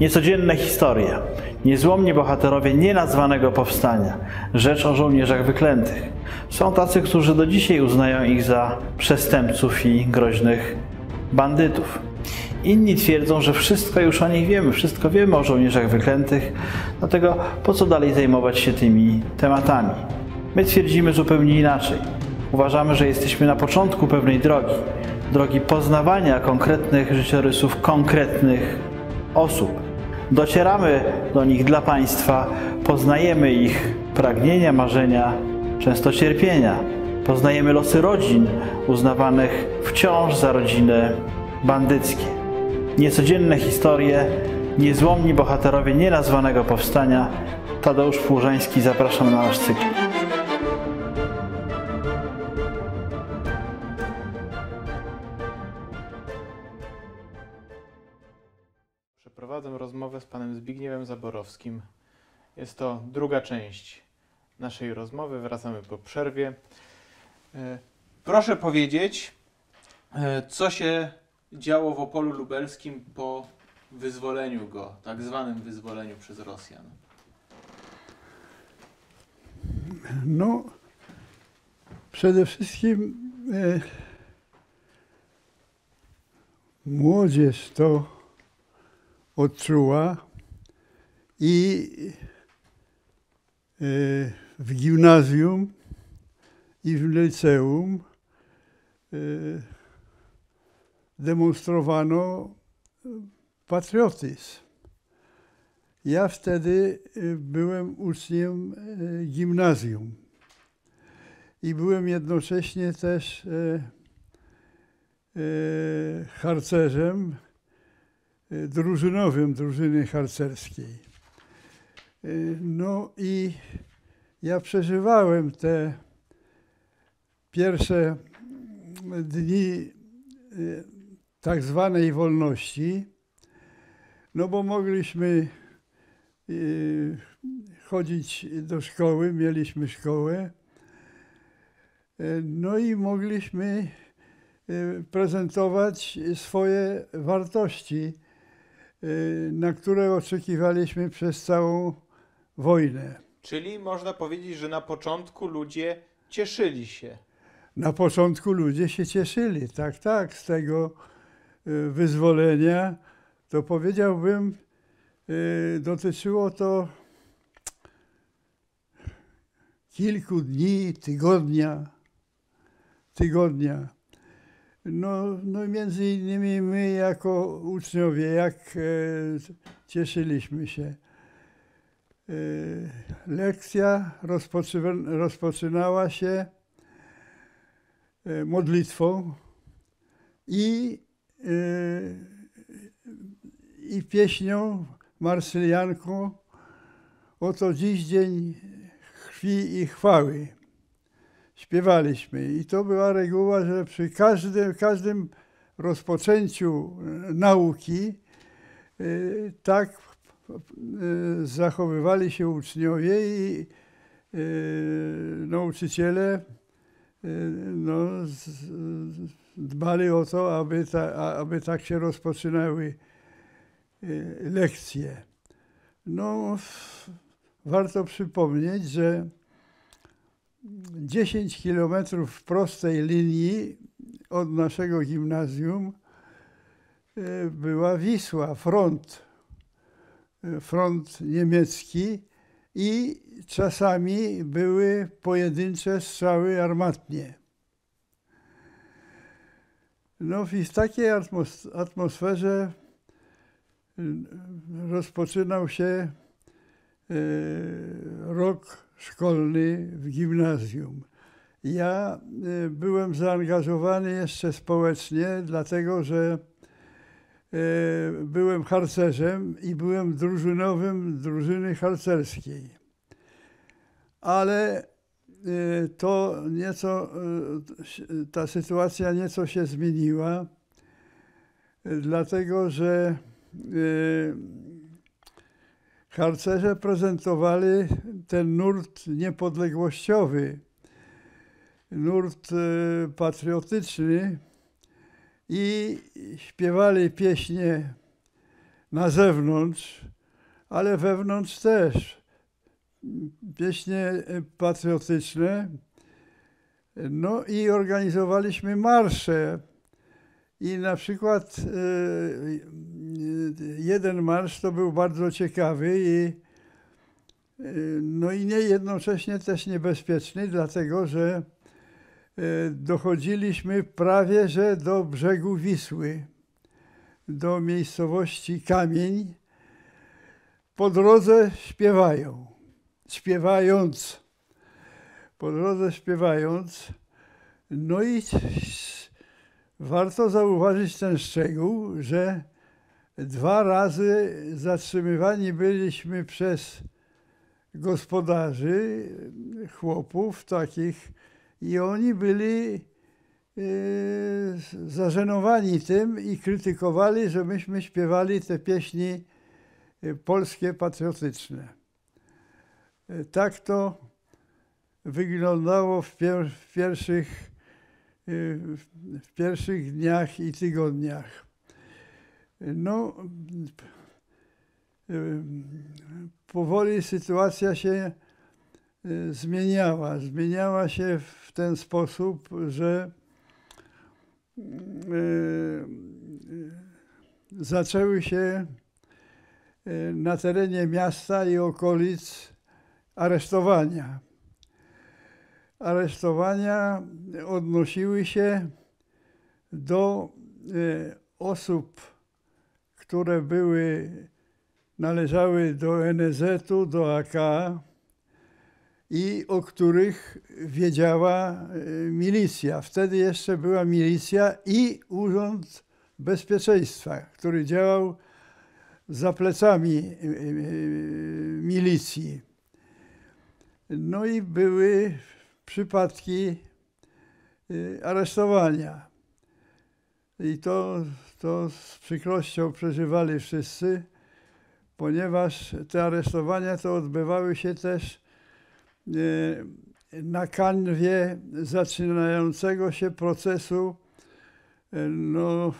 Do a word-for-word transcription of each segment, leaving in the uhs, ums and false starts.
Niecodzienne historie, niezłomni bohaterowie nienazwanego powstania, rzecz o żołnierzach wyklętych. Są tacy, którzy do dzisiaj uznają ich za przestępców i groźnych bandytów. Inni twierdzą, że wszystko już o nich wiemy, wszystko wiemy o żołnierzach wyklętych, dlatego po co dalej zajmować się tymi tematami? My twierdzimy zupełnie inaczej. Uważamy, że jesteśmy na początku pewnej drogi, drogi poznawania konkretnych życiorysów, konkretnych osób. Docieramy do nich dla Państwa, poznajemy ich pragnienia, marzenia, często cierpienia. Poznajemy losy rodzin uznawanych wciąż za rodziny bandyckie. Niecodzienne historie, niezłomni bohaterowie nienazwanego powstania. Tadeusz Płużański, zapraszam na nasz cykl. Przeprowadzę rozmowę z panem Zbigniewem Zaborowskim. Jest to druga część naszej rozmowy. Wracamy po przerwie. Proszę powiedzieć, co się działo w Opolu Lubelskim po wyzwoleniu go, tak zwanym wyzwoleniu przez Rosjan? No, przede wszystkim e, młodzież to odczuła i e, w gimnazjum i w liceum e, demonstrowano patriotyzm. Ja wtedy byłem uczniem gimnazjum i byłem jednocześnie też e, e, harcerzem drużynowym drużyny harcerskiej. E, no i ja przeżywałem te pierwsze dni e, tak zwanej wolności, no bo mogliśmy y, chodzić do szkoły, mieliśmy szkołę, y, no i mogliśmy y, prezentować swoje wartości, y, na które oczekiwaliśmy przez całą wojnę. Czyli można powiedzieć, że na początku ludzie cieszyli się. Na początku ludzie się cieszyli, tak, tak, z tego wyzwolenia, to powiedziałbym, dotyczyło to kilku dni, tygodnia, tygodnia. No, no między innymi my jako uczniowie, jak cieszyliśmy się. Lekcja rozpoczynała się modlitwą i i pieśnią marsylianką Oto dziś dzień krwi i chwały. Śpiewaliśmy i to była reguła, że przy każdym, każdym rozpoczęciu nauki tak zachowywali się uczniowie i nauczyciele no, dbali o to, aby, ta, aby tak się rozpoczynały lekcje. No, warto przypomnieć, że dziesięć kilometrów w prostej linii od naszego gimnazjum była Wisła, front, front niemiecki i czasami były pojedyncze strzały armatnie. No i w takiej atmosferze rozpoczynał się rok szkolny w gimnazjum. Ja byłem zaangażowany jeszcze społecznie, dlatego że byłem harcerzem i byłem drużynowym drużyny harcerskiej. Ale to nieco, ta sytuacja nieco się zmieniła, dlatego że harcerze prezentowali ten nurt niepodległościowy, nurt patriotyczny i śpiewali pieśnie na zewnątrz, ale wewnątrz też. Pieśnie patriotyczne. No i organizowaliśmy marsze. I na przykład jeden marsz to był bardzo ciekawy i no i nie jednocześnie też niebezpieczny, dlatego że dochodziliśmy prawie że do brzegu Wisły, do miejscowości Kamień. Po drodze śpiewają, śpiewając, po drodze śpiewając, no i warto zauważyć ten szczegół, że dwa razy zatrzymywani byliśmy przez gospodarzy, chłopów takich, i oni byli y, zażenowani tym i krytykowali, że myśmy śpiewali te pieśni polskie, patriotyczne. Tak to wyglądało w, pier w, pierwszych, y, w pierwszych dniach i tygodniach. No, y, powoli sytuacja się zmieniała. Zmieniała się w ten sposób, że y, zaczęły się y, na terenie miasta i okolic aresztowania. Aresztowania odnosiły się do y, osób, które były, należały do en zetu, do a ka, i o których wiedziała milicja. Wtedy jeszcze była milicja i Urząd Bezpieczeństwa, który działał za plecami milicji. No i były przypadki aresztowania. I to, to z przykrością przeżywali wszyscy, ponieważ te aresztowania to odbywały się też na kanwie zaczynającego się procesu, no,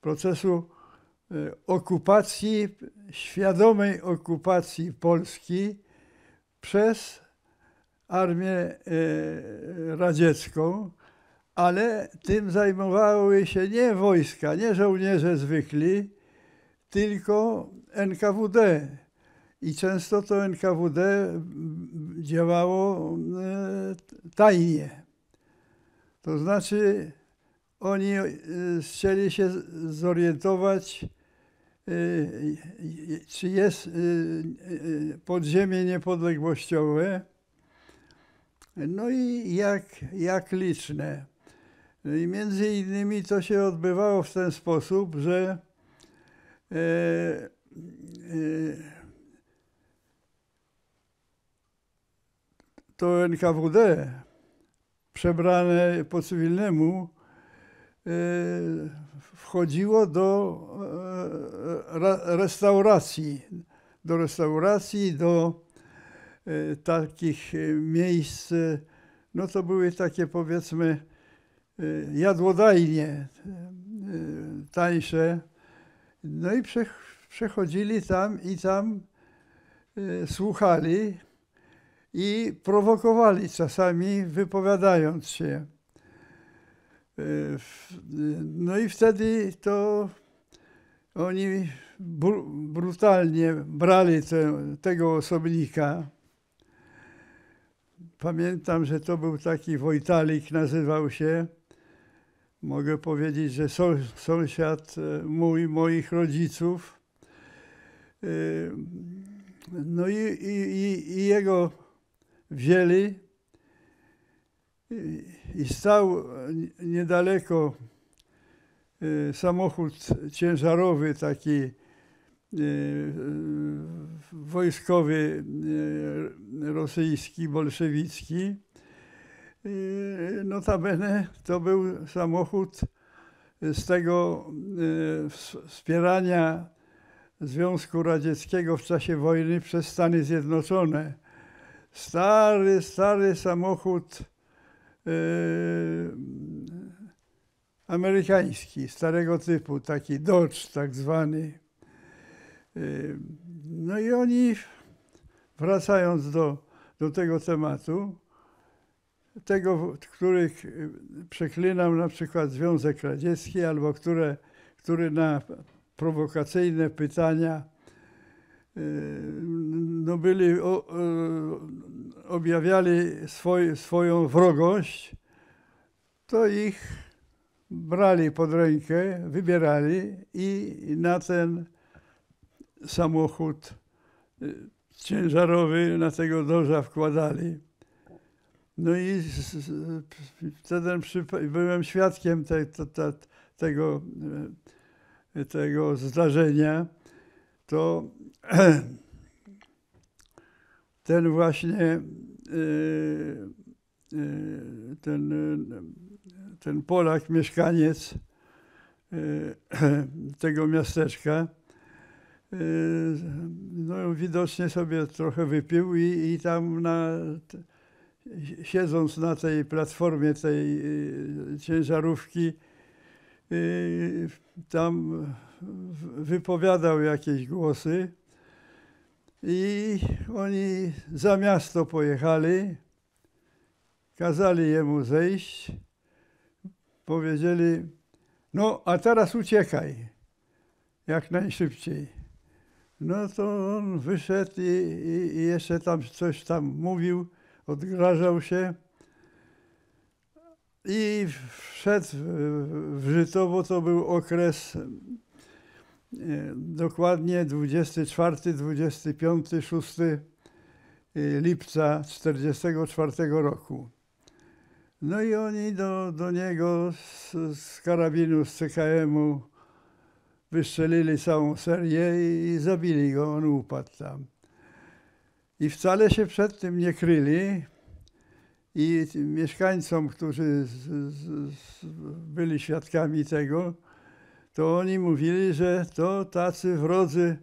procesu okupacji, świadomej okupacji Polski przez armię radziecką, ale tym zajmowały się nie wojska, nie żołnierze zwykli, tylko en ka wu de. I często to en ka wu de działało tajnie. To znaczy oni chcieli się zorientować, czy jest podziemie niepodległościowe, no i jak, jak liczne. No i między innymi to się odbywało w ten sposób, że to en ka wu de, przebrane po cywilnemu, wchodziło do restauracji, do restauracji, do takich miejsc, no to były takie, powiedzmy, jadłodajnie tańsze, no i przechodzili tam i tam słuchali i prowokowali czasami, wypowiadając się. No i wtedy to oni br brutalnie brali te, tego osobnika. Pamiętam, że to był taki Wojtalik, nazywał się. Mogę powiedzieć, że są, sąsiad mój, moich rodziców. No i, i, i jego wzięli i stał niedaleko samochód ciężarowy, taki wojskowy, rosyjski, bolszewicki. Notabene to był samochód z tego wspierania Związku Radzieckiego w czasie wojny przez Stany Zjednoczone. Stary, stary samochód e, amerykański, starego typu, taki Dodge tak zwany. E, No i oni, wracając do, do tego tematu, tego, których przeklinał na przykład Związek Radziecki, albo które, który na prowokacyjne pytania no byli, o, objawiali swoj, swoją wrogość, to ich brali pod rękę, wybierali i na ten samochód ciężarowy, na tego doża wkładali. No i wtedy byłem świadkiem te, te, te, tego, tego zdarzenia. To ten właśnie ten, ten Polak, mieszkaniec tego miasteczka, no widocznie sobie trochę wypił i, i tam na, siedząc na tej platformie tej ciężarówki, tam wypowiadał jakieś głosy i oni za miasto pojechali, kazali jemu zejść, powiedzieli, no a teraz uciekaj, jak najszybciej. No to on wyszedł i, i, i jeszcze tam coś tam mówił, odgrażał się. I wszedł w Żytowo, to był okres dokładnie dwudziestego czwartego, dwudziestego piątego, szóstego lipca tysiąc dziewięćset czterdziestego czwartego roku. No i oni do, do niego z, z karabinu, z C K M-u wystrzelili całą serię i, i zabili go, on upadł tam. I wcale się przed tym nie kryli. I mieszkańcom, którzy z, z, z byli świadkami tego, to oni mówili, że to tacy wrodzy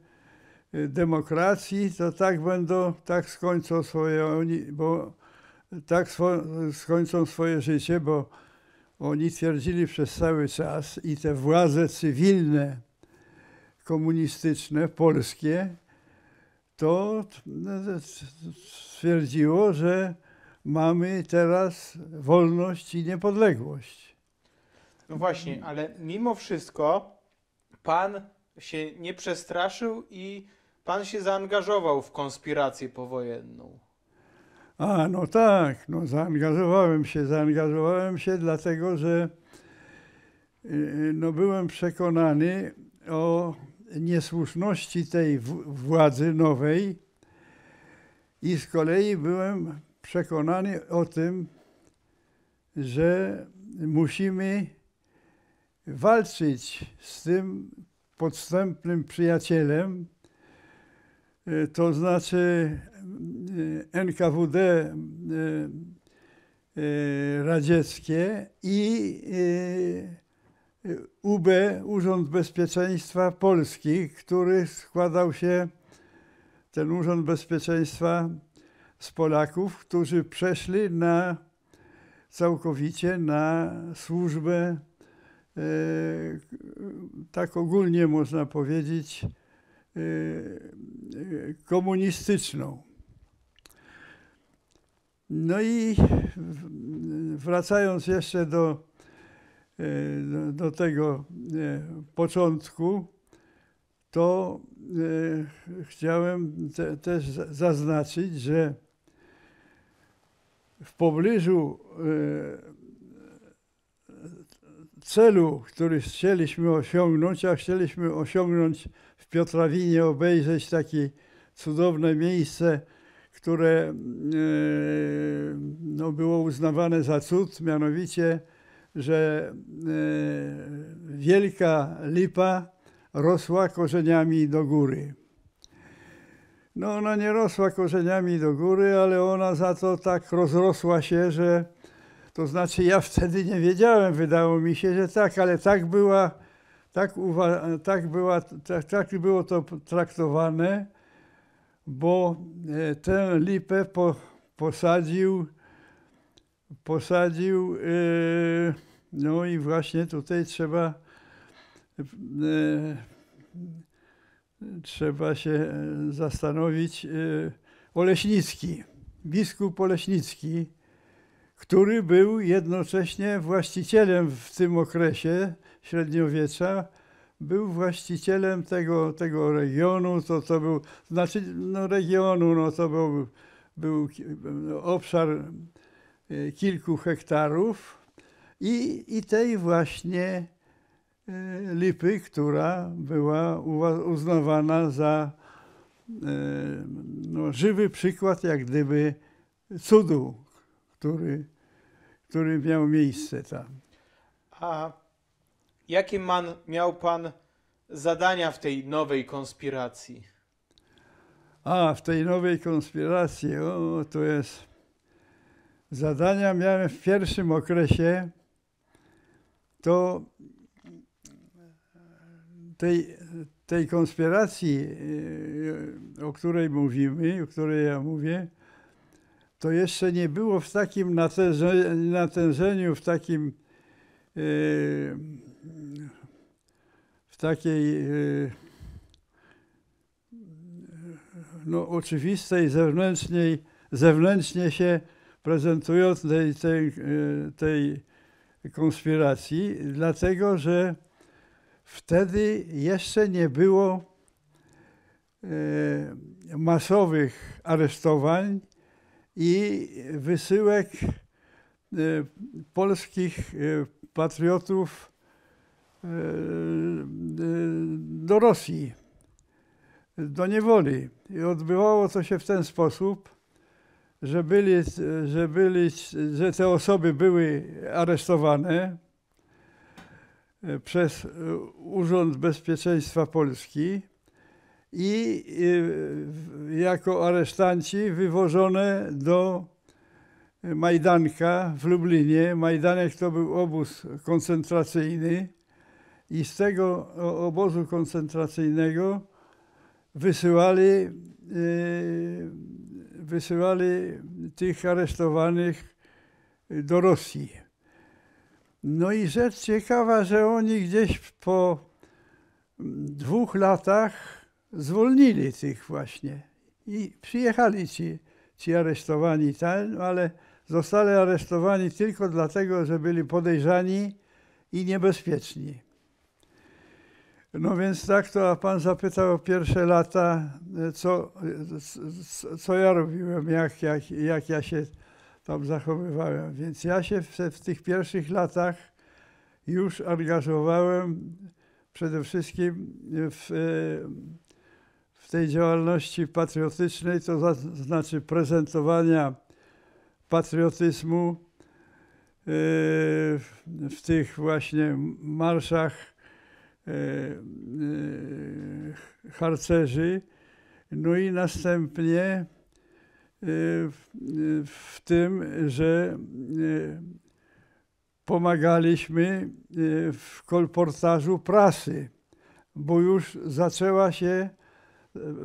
demokracji, to tak będą, tak skończą swoje, oni, bo tak swo, skończą swoje życie, bo oni twierdzili przez cały czas i te władze cywilne, komunistyczne, polskie, to stwierdziło, że mamy teraz wolność i niepodległość. No właśnie, ale mimo wszystko pan się nie przestraszył i pan się zaangażował w konspirację powojenną. A, no tak, no zaangażowałem się, zaangażowałem się dlatego, że no, byłem przekonany o niesłuszności tej władzy nowej i z kolei byłem przekonany o tym, że musimy walczyć z tym podstępnym przyjacielem, to znaczy N K W D radzieckie i U B, Urząd Bezpieczeństwa Polski, który składał się, ten Urząd Bezpieczeństwa z Polaków, którzy przeszli na, całkowicie na służbę, e, tak ogólnie można powiedzieć, e, komunistyczną. No i wracając jeszcze do, e, do tego e, początku, to e, chciałem te, też zaznaczyć, że w pobliżu e, celu, który chcieliśmy osiągnąć, a chcieliśmy osiągnąć w Piotrawinie, obejrzeć takie cudowne miejsce, które e, no, było uznawane za cud, mianowicie, że e, wielka lipa rosła korzeniami do góry. No ona nie rosła korzeniami do góry, ale ona za to tak rozrosła się, że to znaczy ja wtedy nie wiedziałem, wydało mi się, że tak, ale tak była, tak, uwa- tak, była, tak, tak było to traktowane, bo tę lipę po, posadził, posadził, yy, no i właśnie tutaj trzeba yy, trzeba się zastanowić, Oleśnicki, biskup Oleśnicki, który był jednocześnie właścicielem w tym okresie średniowiecza, był właścicielem tego, tego regionu, to, to był, znaczy no regionu, no to był, był obszar kilku hektarów i, i tej właśnie lipy, która była uznawana za no, żywy przykład jak gdyby cudu, który, który miał miejsce tam. A jakie man, miał pan zadania w tej nowej konspiracji? A, w tej nowej konspiracji, o, to jest... Zadania miałem w pierwszym okresie, to tej, tej konspiracji, o której mówimy, o której ja mówię, to jeszcze nie było w takim natężeniu, w takim, w takiej no, oczywistej, zewnętrznej, zewnętrznie się prezentującej tej, tej konspiracji, dlatego że wtedy jeszcze nie było masowych aresztowań i wysyłek polskich patriotów do Rosji, do niewoli. I odbywało to się w ten sposób, że, byli, że, byli, że te osoby były aresztowane przez Urząd Bezpieczeństwa Polski i jako aresztanci wywożone do Majdanka w Lublinie. Majdanek to był obóz koncentracyjny i z tego obozu koncentracyjnego wysyłali, wysyłali tych aresztowanych do Rosji. No i rzecz ciekawa, że oni gdzieś po dwóch latach zwolnili tych właśnie i przyjechali ci, ci aresztowani tam, ale zostali aresztowani tylko dlatego, że byli podejrzani i niebezpieczni. No więc tak to, a pan zapytał o pierwsze lata, co, co ja robiłem, jak, jak, jak ja się tam zachowywałem. Więc ja się w, w tych pierwszych latach już angażowałem przede wszystkim w, w tej działalności patriotycznej, to znaczy prezentowania patriotyzmu w tych właśnie marszach harcerzy, no i następnie w tym, że pomagaliśmy w kolportażu prasy, bo już zaczęła się,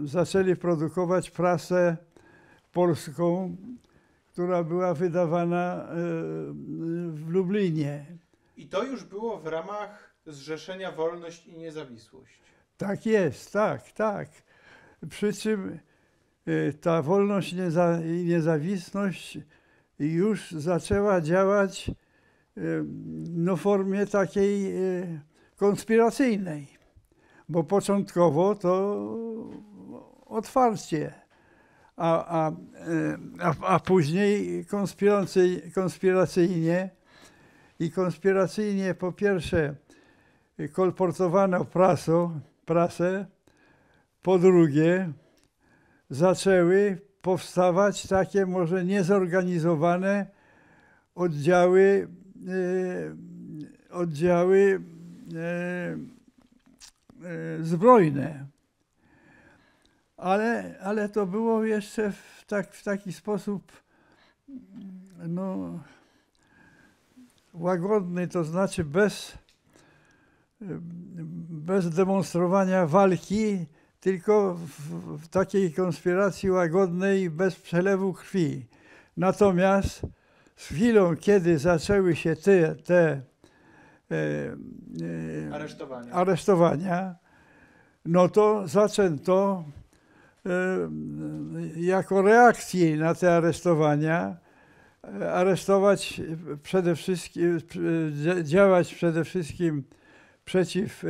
zaczęli produkować prasę polską, która była wydawana w Lublinie. I to już było w ramach Zrzeszenia Wolność i Niezawisłość. Tak jest, tak, tak. Przy czym ta wolność i niezawisłość już zaczęła działać no, w formie takiej konspiracyjnej, bo początkowo to otwarcie, a, a, a, a później konspiracyj, konspiracyjnie i konspiracyjnie po pierwsze kolportowano prasą, prasę, po drugie zaczęły powstawać takie może niezorganizowane oddziały, e, oddziały e, e, zbrojne. Ale, ale to było jeszcze w, tak, w taki sposób no, łagodny, to znaczy bez, bez demonstrowania walki, tylko w, w takiej konspiracji łagodnej, bez przelewu krwi. Natomiast z chwilą, kiedy zaczęły się te, te e, e, aresztowania. aresztowania, no to zaczęto jako reakcję na te aresztowania aresztować przede wszystkim, działać przede wszystkim przeciw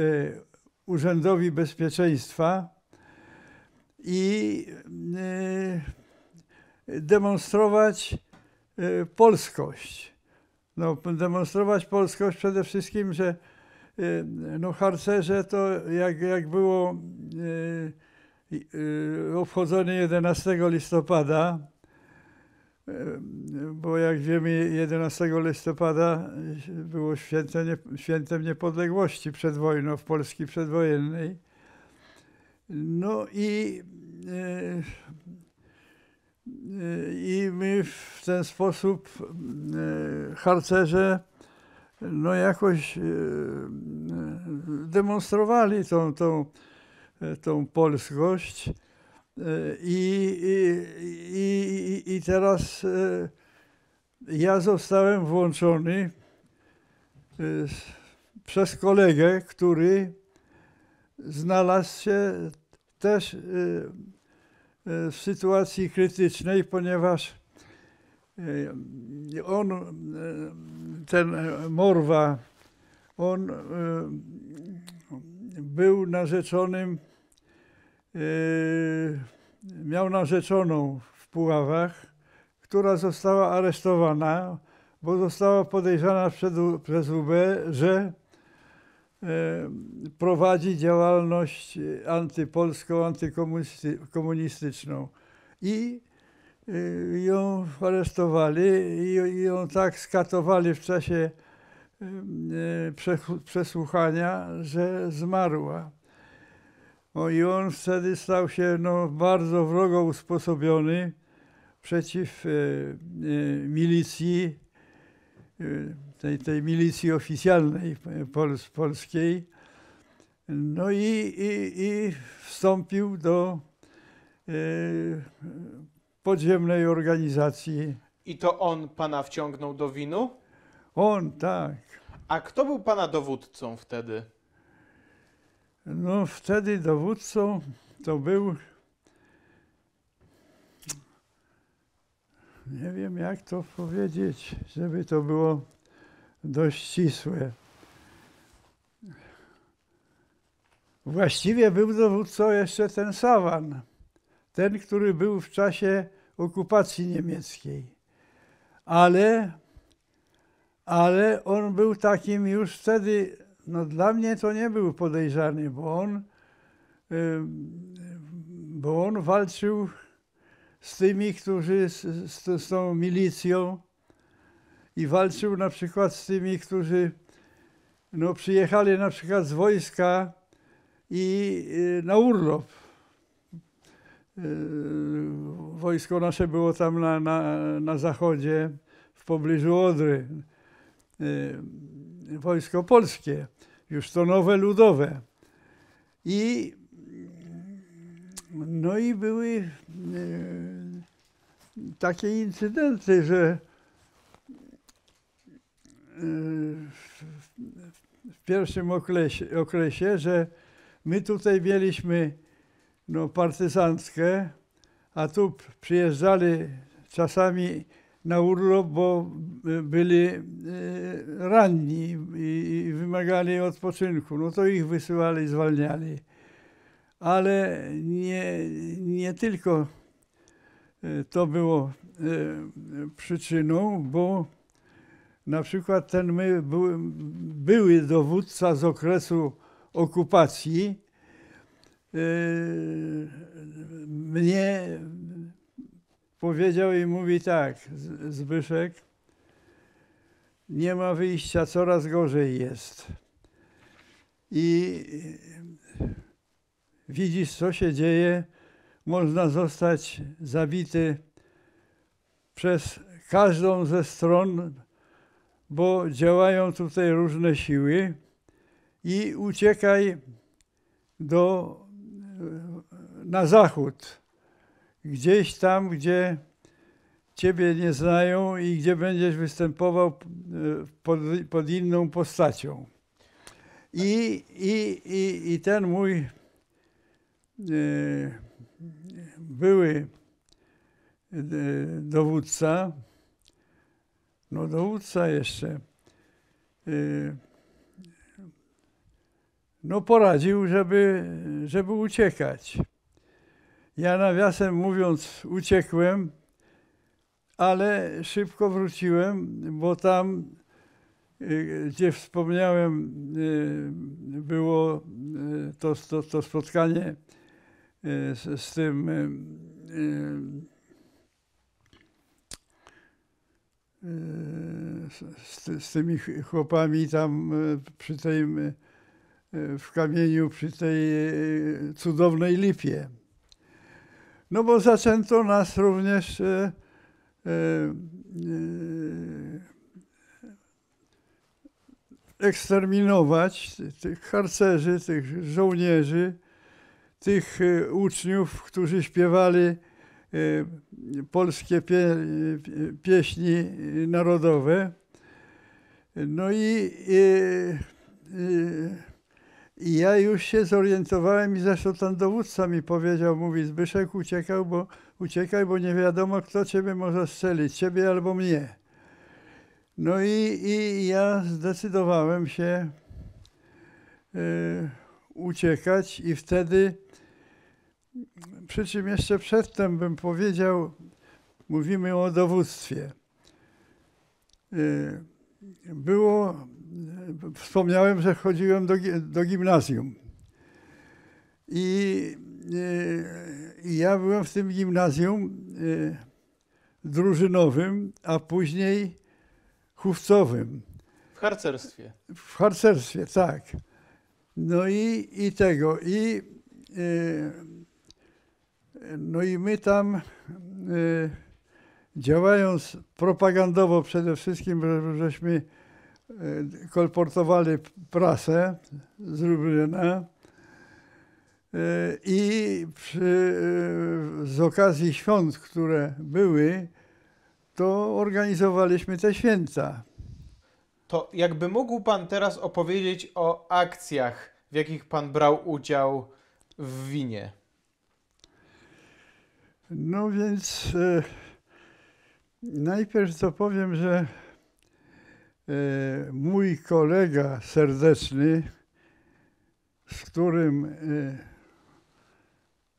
Urzędowi Bezpieczeństwa i demonstrować polskość. No, demonstrować polskość przede wszystkim, że no, harcerze to jak, jak było obchodzone jedenastego listopada, bo jak wiemy jedenastego listopada było świętem, świętem niepodległości przed wojną, w Polski przedwojennej. No i, i my w ten sposób harcerze no jakoś demonstrowali tą, tą, tą polskość. I, i, i, i teraz ja zostałem włączony przez kolegę, który znalazł się też w sytuacji krytycznej, ponieważ on, ten Morwa, on był narzeczonym, miał narzeczoną w Puławach, która została aresztowana, bo została podejrzana przez U B, że prowadzi działalność antypolską, antykomunistyczną. I ją aresztowali i ją tak skatowali w czasie przesłuchania, że zmarła. No i on wtedy stał się no, bardzo wrogo usposobiony przeciw e, e, milicji, e, tej, tej milicji oficjalnej pol, polskiej. No i, i, i wstąpił do e, podziemnej organizacji. I to on pana wciągnął do winu? On, tak. A kto był pana dowódcą wtedy? No wtedy dowódcą to był, nie wiem jak to powiedzieć, żeby to było dość ścisłe. Właściwie był dowódcą jeszcze ten Sawan, ten, który był w czasie okupacji niemieckiej, ale, ale on był takim już wtedy. No dla mnie to nie był podejrzany, bo on, bo on walczył z tymi, którzy, z, z, z tą milicją i walczył na przykład z tymi, którzy no, przyjechali na przykład z wojska i na urlop. Wojsko nasze było tam na, na, na zachodzie, w pobliżu Odry. Wojsko polskie, już to nowe ludowe. I, no i były e, takie incydenty, że e, w, w pierwszym okresie, okresie, że my tutaj mieliśmy no, partyzantkę, a tu przyjeżdżali czasami na urlop, bo byli ranni i wymagali odpoczynku. No to ich wysyłali, zwalniali. Ale nie, nie tylko to było przyczyną, bo na przykład ten my był, były dowódca z okresu okupacji mnie powiedział i mówi tak: Zbyszek, nie ma wyjścia, coraz gorzej jest. I widzisz, co się dzieje, można zostać zabity przez każdą ze stron, bo działają tutaj różne siły i uciekaj do, na zachód. Gdzieś tam, gdzie ciebie nie znają i gdzie będziesz występował pod, pod inną postacią. I, i, i, i ten mój były dowódca, no dowódca jeszcze, no poradził, żeby, żeby uciekać. Ja nawiasem mówiąc uciekłem, ale szybko wróciłem, bo tam, gdzie wspomniałem, było to, to, to spotkanie z, z tym z, z tymi chłopami tam przy tej, w Kamieniu, przy tej cudownej lipie. No bo zaczęto nas również e, e, eksterminować, tych harcerzy, tych żołnierzy, tych uczniów, którzy śpiewali e, polskie pie, pieśni narodowe. No i e, e, I ja już się zorientowałem i zresztą ten dowódca mi powiedział, mówi: Zbyszek, uciekał, bo, uciekaj, bo nie wiadomo, kto ciebie może strzelić, ciebie albo mnie. No i, i ja zdecydowałem się y, uciekać i wtedy, przy czym jeszcze przedtem bym powiedział, mówimy o dowództwie. Y, było... Wspomniałem, że chodziłem do, do gimnazjum i y, ja byłem w tym gimnazjum y, drużynowym, a później chówcowym. W harcerstwie. W harcerstwie, tak. No i, i tego. I, y, no i my tam y, działając propagandowo przede wszystkim, żeśmy kolportowali prasę z Lublina i przy, z okazji świąt, które były, to organizowaliśmy te święta. To jakby mógł pan teraz opowiedzieć o akcjach, w jakich pan brał udział w Winie? No więc e, najpierw to powiem, że mój kolega serdeczny, z którym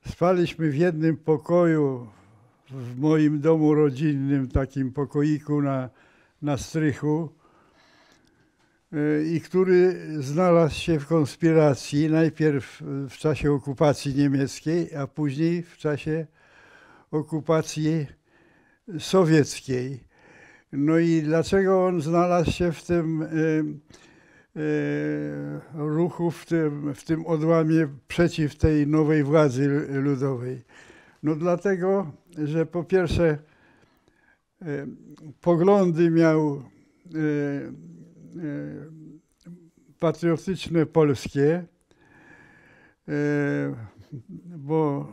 spaliśmy w jednym pokoju w moim domu rodzinnym, takim pokoiku na, na strychu i który znalazł się w konspiracji, najpierw w czasie okupacji niemieckiej, a później w czasie okupacji sowieckiej. No i dlaczego on znalazł się w tym y, y, ruchu, w tym, w tym odłamie przeciw tej nowej władzy ludowej? No dlatego, że po pierwsze y, poglądy miał y, y, patriotyczne polskie, y, bo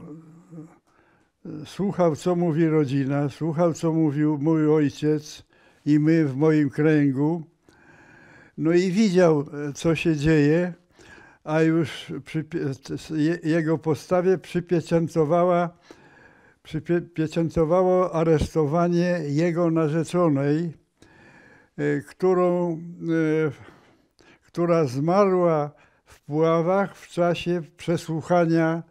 słuchał, co mówi rodzina, słuchał, co mówił mój ojciec i my w moim kręgu. No i widział, co się dzieje, a już przy, jego postawie przypieczętowała, przypieczętowało aresztowanie jego narzeczonej, którą, która zmarła w Puławach w czasie przesłuchania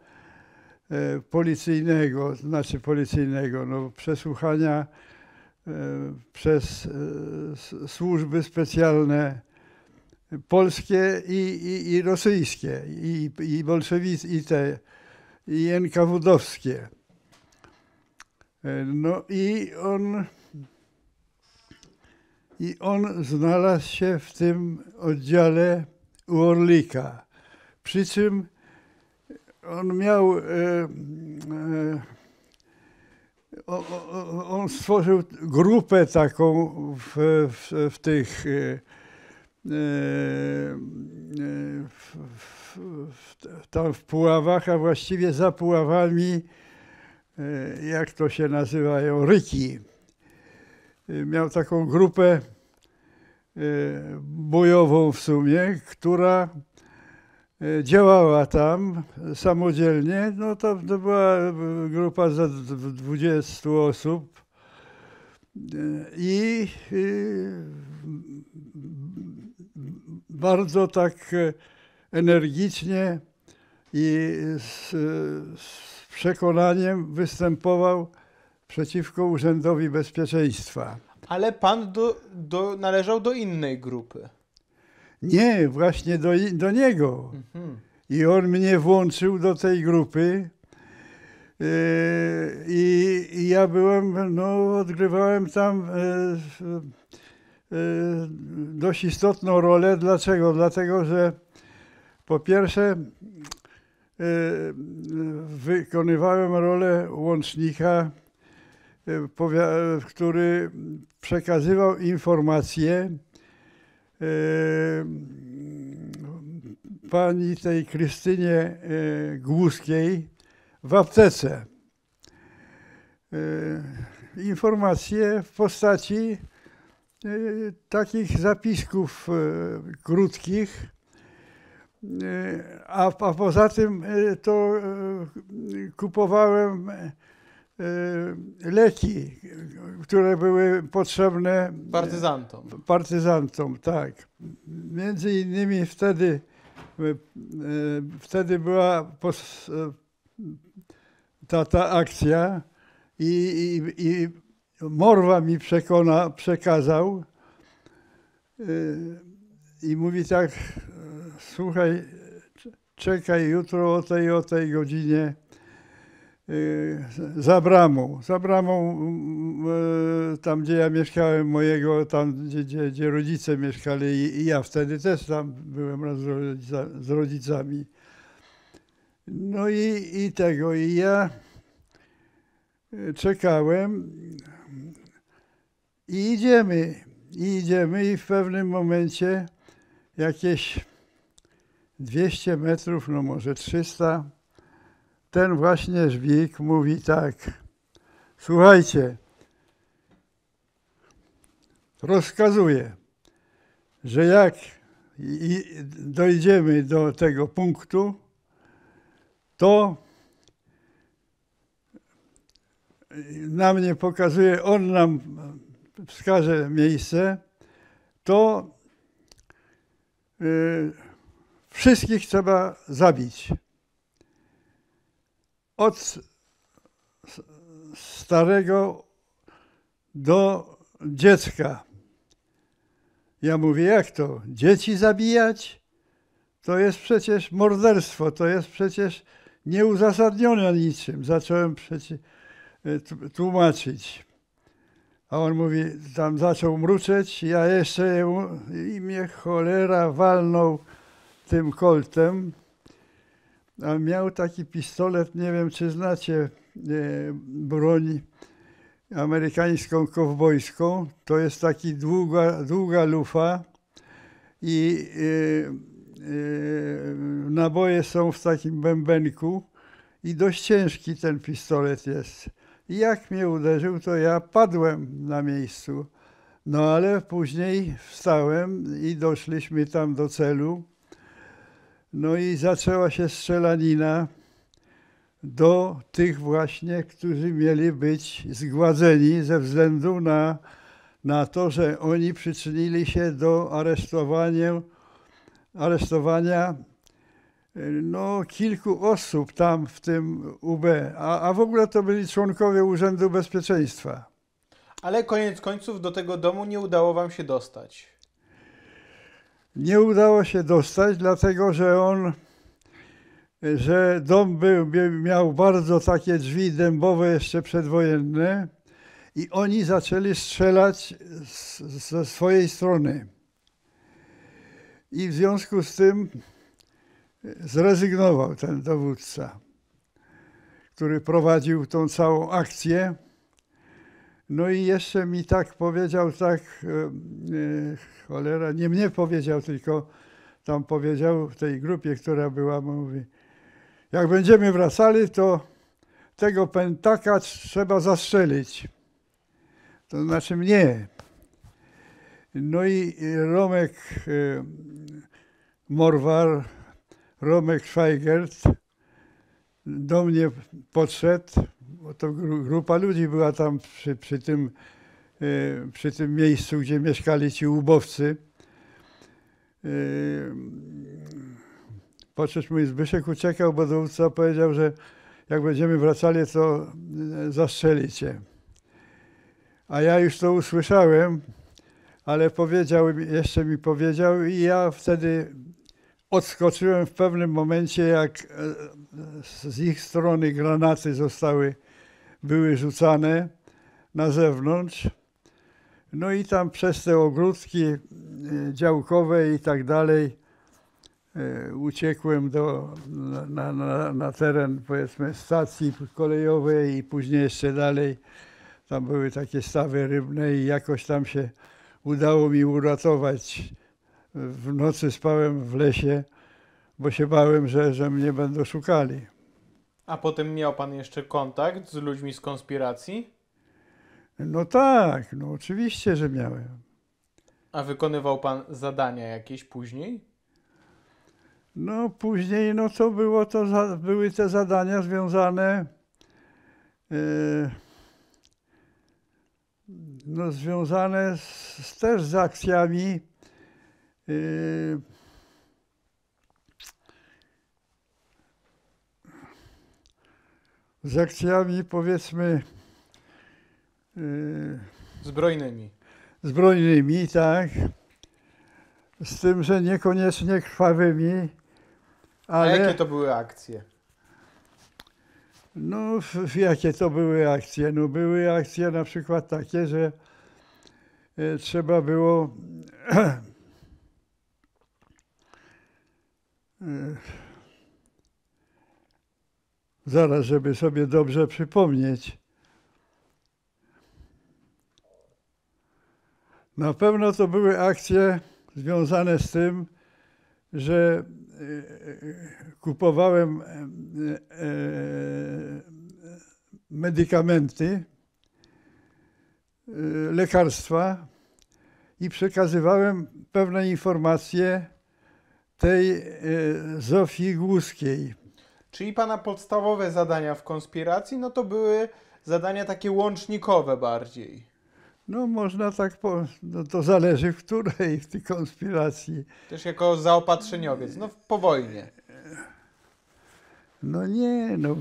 policyjnego, znaczy policyjnego, no przesłuchania przez służby specjalne polskie i, i, i rosyjskie, i, i bolszewickie, i te, i en ka wu de owskie. No i on, i on znalazł się w tym oddziale u Orlika, przy czym on miał, e, e, o, o, on stworzył grupę taką w, w, w tych, e, w, w, w, tam w Puławach, a właściwie za Puławami, e, jak to się nazywają, Ryki. E, miał taką grupę e, bojową w sumie, która działała tam samodzielnie. No to, to była grupa za dwudziestu osób i bardzo tak energicznie i z, z przekonaniem występował przeciwko Urzędowi Bezpieczeństwa. Ale pan do, do, należał do innej grupy. Nie, właśnie do, do niego. Mhm. I on mnie włączył do tej grupy. Yy, i, I ja byłem, no, odgrywałem tam yy, yy, dość istotną rolę. Dlaczego? Dlatego, że po pierwsze yy, wykonywałem rolę łącznika, który przekazywał informacje pani tej Krystynie Głuskiej w aptece. Informacje w postaci takich zapisków krótkich, a, a poza tym to kupowałem leki, które były potrzebne partyzantom. Partyzantom, tak. Między innymi wtedy, wtedy była pos, ta, ta akcja i, i, i Morwa mi przekona, przekazał i mówi tak: słuchaj, czekaj jutro o tej, o tej godzinie za bramą, za bramą tam, gdzie ja mieszkałem, mojego, tam gdzie, gdzie rodzice mieszkali i ja wtedy też tam byłem raz z rodzicami. No i, i tego, i ja czekałem i idziemy, i idziemy i w pewnym momencie jakieś dwieście metrów, no może trzysta, ten właśnie Żbik mówi tak: słuchajcie, rozkazuję, że jak i dojdziemy do tego punktu, to na mnie pokazuje, on nam wskaże miejsce, to yy, wszystkich trzeba zabić. Od starego do dziecka. Ja mówię, jak to? Dzieci zabijać? To jest przecież morderstwo, to jest przecież nieuzasadnione niczym. Zacząłem tłumaczyć. A on mówi, tam zaczął mruczeć, ja jeszcze jemu, i mnie cholera walnął tym koltem. A miał taki pistolet, nie wiem, czy znacie broń amerykańską, kowbojską. To jest taki długa, długa lufa i y, y, naboje są w takim bębenku i dość ciężki ten pistolet jest. I jak mnie uderzył, to ja padłem na miejscu. No ale później wstałem i doszliśmy tam do celu. No i zaczęła się strzelanina do tych właśnie, którzy mieli być zgładzeni ze względu na, na to, że oni przyczynili się do aresztowania, aresztowania no, kilku osób tam w tym U B, a, a w ogóle to byli członkowie Urzędu Bezpieczeństwa. Ale koniec końców do tego domu nie udało wam się dostać. Nie udało się dostać, dlatego że on, że dom był, miał bardzo takie drzwi dębowe jeszcze przedwojenne i oni zaczęli strzelać z, ze swojej strony. I w związku z tym zrezygnował ten dowódca, który prowadził tą całą akcję. No i jeszcze mi tak powiedział, tak, yy, cholera, nie mnie powiedział, tylko tam powiedział w tej grupie, która była, mówi, jak będziemy wracali, to tego pentaka trzeba zastrzelić. To znaczy mnie. No i Romek yy, Morwar Romek Feigert do mnie podszedł, bo to grupa ludzi była tam przy, przy, tym, przy tym miejscu, gdzie mieszkali ci ubowcy. Podczas mój Zbyszek uciekał, bo dowódca powiedział, że jak będziemy wracali, to zastrzelicie. A ja już to usłyszałem, ale powiedział, jeszcze mi powiedział i ja wtedy odskoczyłem w pewnym momencie, jak z ich strony granaty zostały, były rzucane na zewnątrz. No i tam przez te ogródki działkowe i tak dalej uciekłem do, na, na, na teren, powiedzmy, stacji kolejowej i później jeszcze dalej. Tam były takie stawy rybne i jakoś tam się udało mi uratować. W nocy spałem w lesie, bo się bałem, że, że mnie będą szukali. A potem miał pan jeszcze kontakt z ludźmi z konspiracji? No tak, no oczywiście, że miałem. A wykonywał pan zadania jakieś później? No później, no to było to, za, były te zadania związane, yy, no związane z, też z akcjami, yy, z akcjami, powiedzmy, yy, zbrojnymi. Zbrojnymi, tak. Z tym, że niekoniecznie krwawymi. Ale... A jakie to były akcje? No, jakie to były akcje? No, były akcje na przykład takie, że trzeba było zaraz, żeby sobie dobrze przypomnieć. Na pewno to były akcje związane z tym, że kupowałem medykamenty, lekarstwa i przekazywałem pewne informacje tej Zofii Głuskiej. Czyli pana podstawowe zadania w konspiracji, no to były zadania takie łącznikowe bardziej. No można tak, po, no to zależy w której w tej konspiracji. Też jako zaopatrzeniowiec, no po wojnie. No nie, no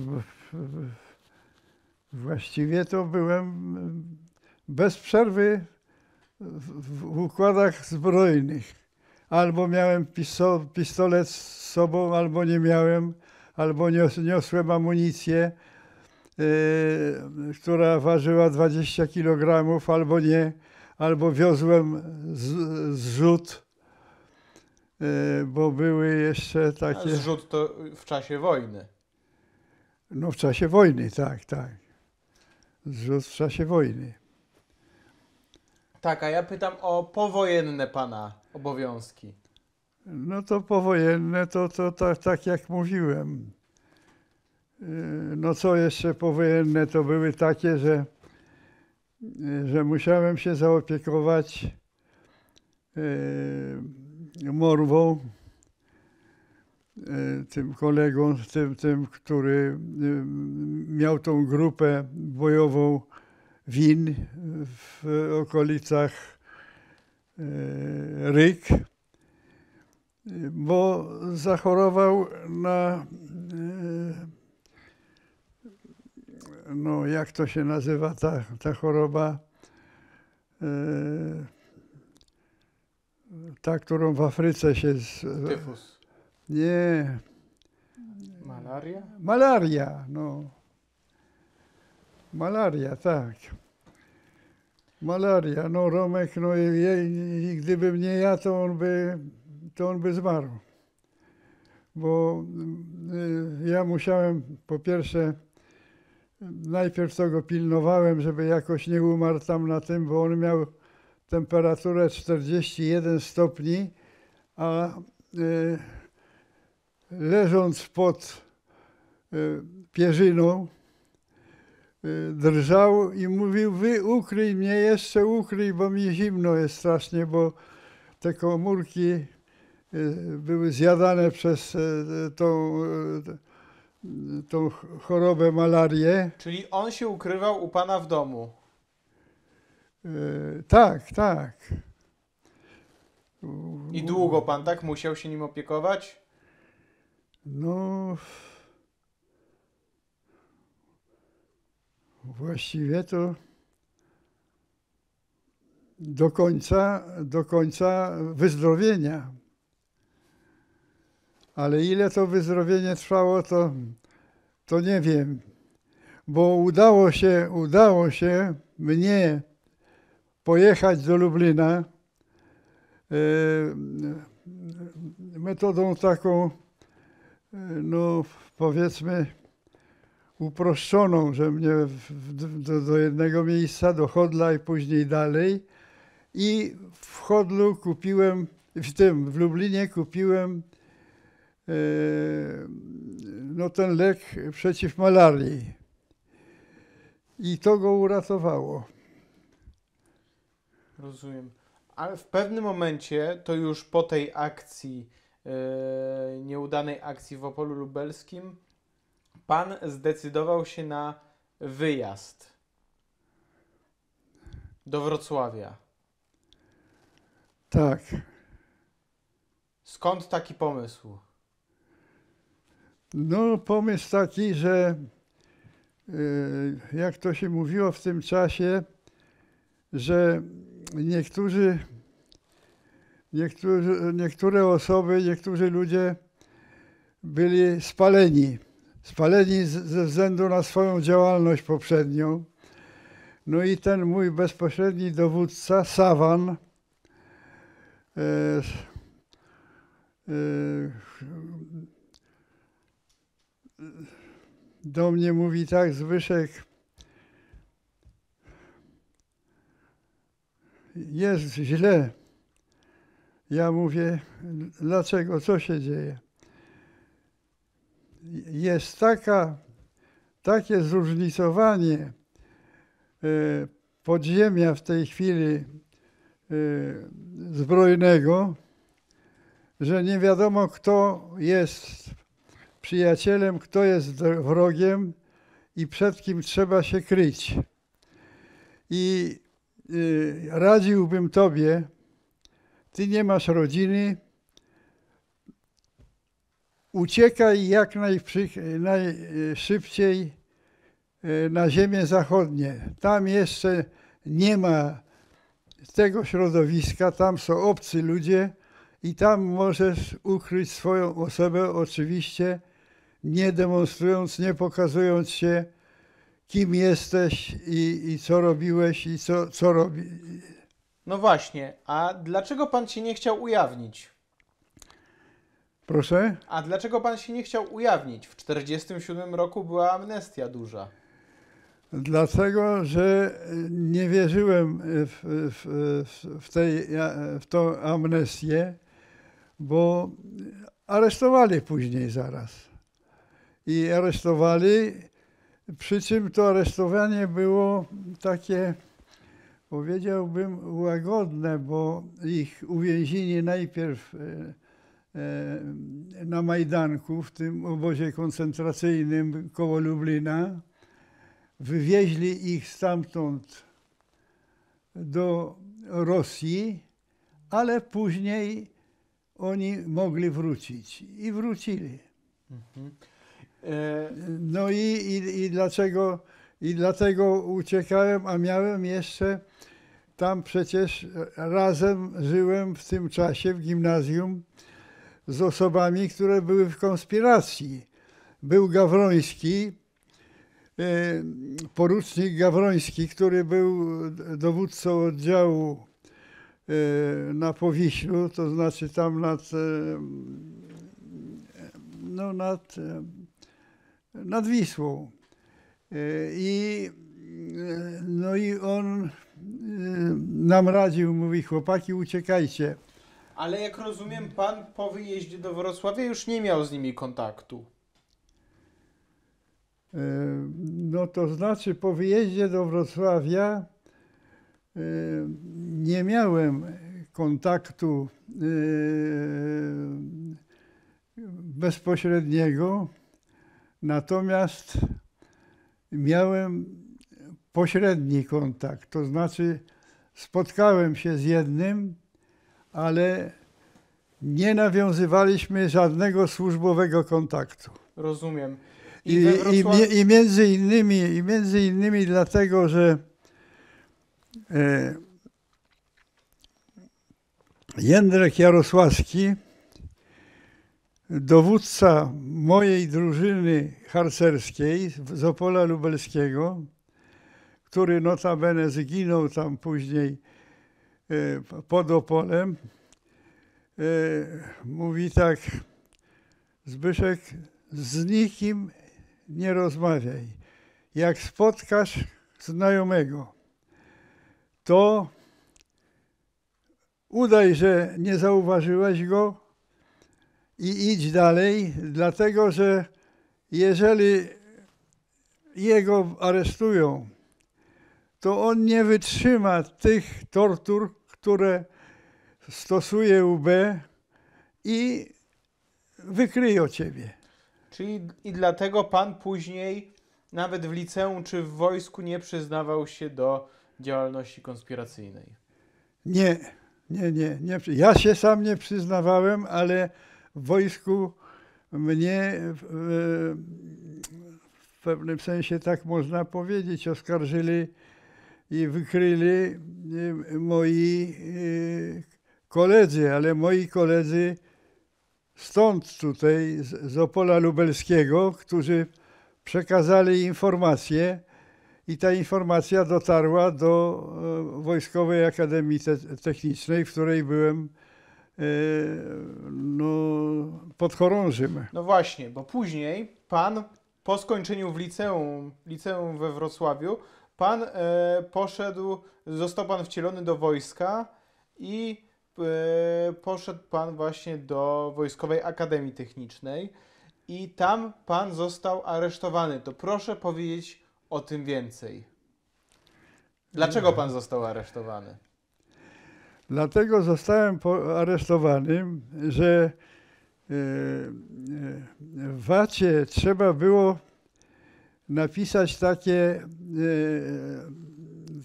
właściwie to byłem bez przerwy w, w układach zbrojnych. Albo miałem pisto, pistolet z sobą, albo nie miałem, albo nios, niosłem amunicję, Yy, która ważyła dwadzieścia kilogramów, albo nie, albo wiozłem z, zrzut, yy, bo były jeszcze takie... A zrzut to w czasie wojny? No w czasie wojny, tak, tak. Zrzut w czasie wojny. Tak, a ja pytam o powojenne pana obowiązki. No to powojenne, to, to tak, tak jak mówiłem. No co jeszcze powojenne, to były takie, że, że musiałem się zaopiekować e, Morwą, e, tym kolegą, tym, tym, który miał tą grupę bojową win w okolicach e, Ryk, bo zachorował na... E, no jak to się nazywa ta, ta choroba, e, ta, którą w Afryce się... Z, Tyfus. Nie. Malaria? Malaria, no. Malaria, tak. Malaria, no Romek, no i, i gdybym nie ja, to on by, to on by zmarł. Bo y, ja musiałem po pierwsze... Najpierw to go pilnowałem, żeby jakoś nie umarł tam na tym, bo on miał temperaturę czterdzieści jeden stopni, a y, leżąc pod y, pierzyną y, drżał i mówił, wy ukryj mnie, jeszcze ukryj, bo mi zimno jest strasznie, bo te komórki były zjadane przez tą, tą chorobę, malarię. Czyli on się ukrywał u pana w domu? Tak, tak. I długo pan tak musiał się nim opiekować? No... Właściwie to do końca, do końca wyzdrowienia. Ale ile to wyzdrowienie trwało, to, to nie wiem. Bo udało się, udało się mnie pojechać do Lublina y, metodą taką, no powiedzmy, uproszczoną, że mnie do, do jednego miejsca, do Chodla i później dalej. I w Chodlu kupiłem, w tym, w Lublinie kupiłem e, no ten lek przeciw malarii. I to go uratowało. Rozumiem. Ale w pewnym momencie, to już po tej akcji, e, nieudanej akcji w Opolu Lubelskim, pan zdecydował się na wyjazd do Wrocławia. Tak. Skąd taki pomysł? No, pomysł taki, że jak to się mówiło w tym czasie, że niektórzy, niektórzy, niektóre osoby, niektórzy ludzie byli spaleni. Spaleni ze względu na swoją działalność poprzednią. No i ten mój bezpośredni dowódca, Sawan, e, e, do mnie mówi tak: Zbyszek, jest źle. Ja mówię, dlaczego, co się dzieje? Jest taka, takie zróżnicowanie podziemia w tej chwili zbrojnego, że nie wiadomo, kto jest przyjacielem, kto jest wrogiem i przed kim trzeba się kryć. I radziłbym tobie, ty nie masz rodziny, uciekaj jak najszybciej na ziemię zachodnie. Tam jeszcze nie ma tego środowiska, tam są obcy ludzie i tam możesz ukryć swoją osobę, oczywiście nie demonstrując, nie pokazując się, kim jesteś i, i co robiłeś i co, co robi. No właśnie, a dlaczego pan się nie chciał ujawnić? Proszę? A dlaczego pan się nie chciał ujawnić? W tysiąc dziewięćset czterdziestym siódmym roku była amnestia duża. Dlatego, że nie wierzyłem w, w, w, tej, w tą amnestię, bo aresztowali później zaraz. I aresztowali, przy czym to aresztowanie było takie, powiedziałbym, łagodne, bo ich uwięzili najpierw na Majdanku, w tym obozie koncentracyjnym koło Lublina. Wywieźli ich stamtąd do Rosji, ale później oni mogli wrócić i wrócili. Mhm. E... No i, i, i, dlaczego, i dlatego uciekałem, a miałem jeszcze tam przecież razem żyłem w tym czasie w gimnazjum z osobami, które były w konspiracji. Był Gawroński, porucznik Gawroński, który był dowódcą oddziału na Powiślu, to znaczy tam nad, no nad, nad Wisłą. I, no i on nam radził, mówi: chłopaki, uciekajcie. Ale jak rozumiem, pan po wyjeździe do Wrocławia już nie miał z nimi kontaktu. No to znaczy, po wyjeździe do Wrocławia nie miałem kontaktu bezpośredniego, natomiast miałem pośredni kontakt, to znaczy spotkałem się z jednym, ale nie nawiązywaliśmy żadnego służbowego kontaktu. Rozumiem. I, I, Wrocław... i, i, między, innymi, i między innymi dlatego, że e, Jędrek Jarosławski, dowódca mojej drużyny harcerskiej z Opola Lubelskiego, który notabene zginął tam później e, pod Opolem, e, mówi tak: Zbyszek, z nikim nie rozmawiaj. Jak spotkasz znajomego, to udaj, że nie zauważyłeś go i idź dalej, dlatego że jeżeli jego aresztują, to on nie wytrzyma tych tortur, które stosuje U B i wykryją ciebie. Czyli i dlatego pan później nawet w liceum czy w wojsku nie przyznawał się do działalności konspiracyjnej? Nie, nie, nie. nie. Ja się sam nie przyznawałem, ale w wojsku mnie w, w pewnym sensie, tak można powiedzieć, oskarżyli i wykryli moi koledzy, ale moi koledzy stąd tutaj, z Opola Lubelskiego, którzy przekazali informację i ta informacja dotarła do Wojskowej Akademii Technicznej, w której byłem no, podchorążym. No właśnie, bo później pan po skończeniu w liceum, liceum we Wrocławiu, pan e, poszedł, został pan wcielony do wojska i poszedł pan właśnie do Wojskowej Akademii Technicznej i tam pan został aresztowany. To proszę powiedzieć o tym więcej. Dlaczego pan został aresztowany? Dlatego zostałem aresztowany, że w wacie trzeba było napisać takie,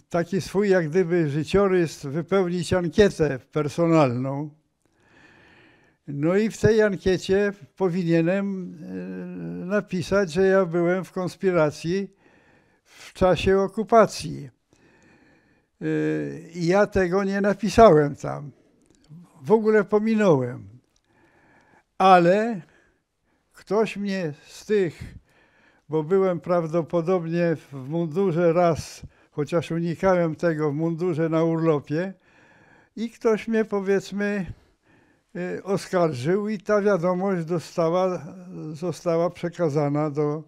taki swój jak gdyby życiorys, wypełnić ankietę personalną. No i w tej ankiecie powinienem napisać, że ja byłem w konspiracji w czasie okupacji. I ja tego nie napisałem tam. W ogóle pominąłem. Ale ktoś mnie z tych, bo byłem prawdopodobnie w mundurze raz, chociaż unikałem tego, w mundurze na urlopie, i ktoś mnie, powiedzmy, oskarżył i ta wiadomość dostała, została przekazana do,